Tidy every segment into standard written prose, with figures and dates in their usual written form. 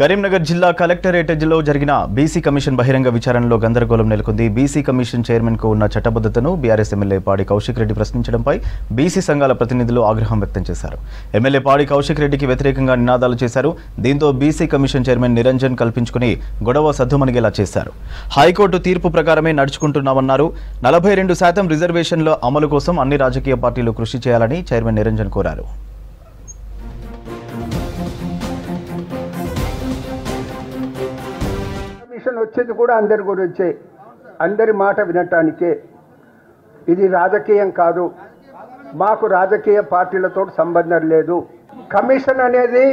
కరీంనగర్ జిల్లా కలెక్టరేట్లో జరిగిన బీసీ కమిషన్ బహిరంగ విచారణలో గందరగోళం నెలకొంది. బీసీ కమిషన్ చైర్మన్కు ఉన్న చట్టబద్ధతను బీఆర్ఎస్ ఎమ్మెల్యే పాడి కౌశిక్ రెడ్డి ప్రశ్నించడంపై బీసీ సంఘాల ప్రతినిధులు ఆగ్రహం వ్యక్తం చేశారు. ఎమ్మెల్యే పాడి కౌశిక్ రెడ్డికి వ్యతిరేకంగా నినాదాలు చేశారు. దీంతో బీసీ కమిషన్ చైర్మన్ నిరంజన్ కల్పించుకుని గొడవ సద్దుమణిగేలా చేశారు. హైకోర్టు తీర్పు ప్రకారమే నడుచుకుంటున్నామన్నారు. 42% రిజర్వేషన్ల అమలు కోసం అన్ని రాజకీయ పార్టీలు కృషి చేయాలని చైర్మన్ నిరంజన్ కోరారు. వచ్చేది కూడా అందరి గురించే, అందరి మాట వినటానికే. ఇది రాజకీయం కాదు, మాకు రాజకీయ పార్టీలతో సంబంధం లేదు. కమిషన్ అనేది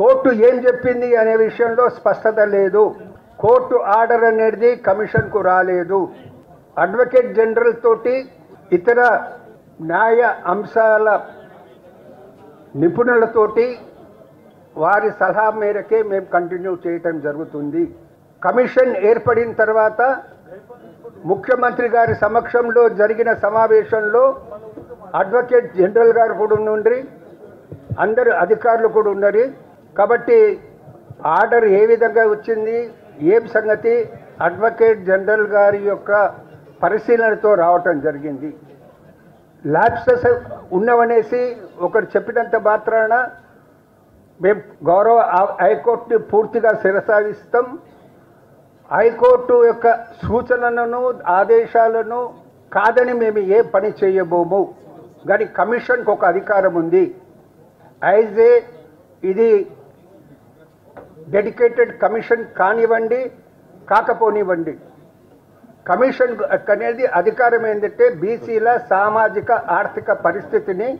కోర్టు ఏం చెప్పింది అనే విషయంలో స్పష్టత లేదు. కోర్టు ఆర్డర్ అనేది కమిషన్కు రాలేదు. అడ్వకేట్ జనరల్ తోటి ఇతర న్యాయ అంశాల నిపుణులతోటి వారి సలహా మేరకే మేము కంటిన్యూ చేయటం జరుగుతుంది. కమిషన్ ఏర్పడిన తర్వాత ముఖ్యమంత్రి గారి సమక్షంలో జరిగిన సమావేశంలో అడ్వకేట్ జనరల్ గారు కూడా ఉండి అందరు అధికారులు కూడా ఉన్నారు. కాబట్టి ఆర్డర్ ఏ విధంగా వచ్చింది, ఏం సంగతి అడ్వకేట్ జనరల్ గారి యొక్క పరిశీలనతో రావటం జరిగింది. ల్యాబ్సెస్ ఉన్నవనేసి ఒకరు చెప్పినంత మాత్రాన మేము గౌరవ హైకోర్టుని పూర్తిగా శిరసాగిస్తాం. హైకోర్టు యొక్క సూచనలను ఆదేశాలను కాదని మేము ఏ పని చేయబోము. కానీ కమిషన్కి ఒక అధికారం ఉంది. యాజ్ ఏ ఇది డెడికేటెడ్ కమిషన్ కానివ్వండి కాకపోనివ్వండి, కమిషన్ అనేది అధికారం ఏంటంటే బీసీల సామాజిక ఆర్థిక పరిస్థితిని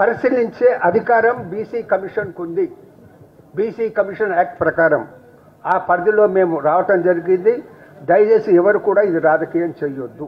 పరిశీలించే అధికారం బీసీ కమిషన్కు ఉంది. బీసీ కమిషన్ యాక్ట్ ప్రకారం ఆ పరిధిలో మేము రావటం జరిగింది. దయచేసి ఎవరు కూడా ఇది రాజకీయం చేయొద్దు.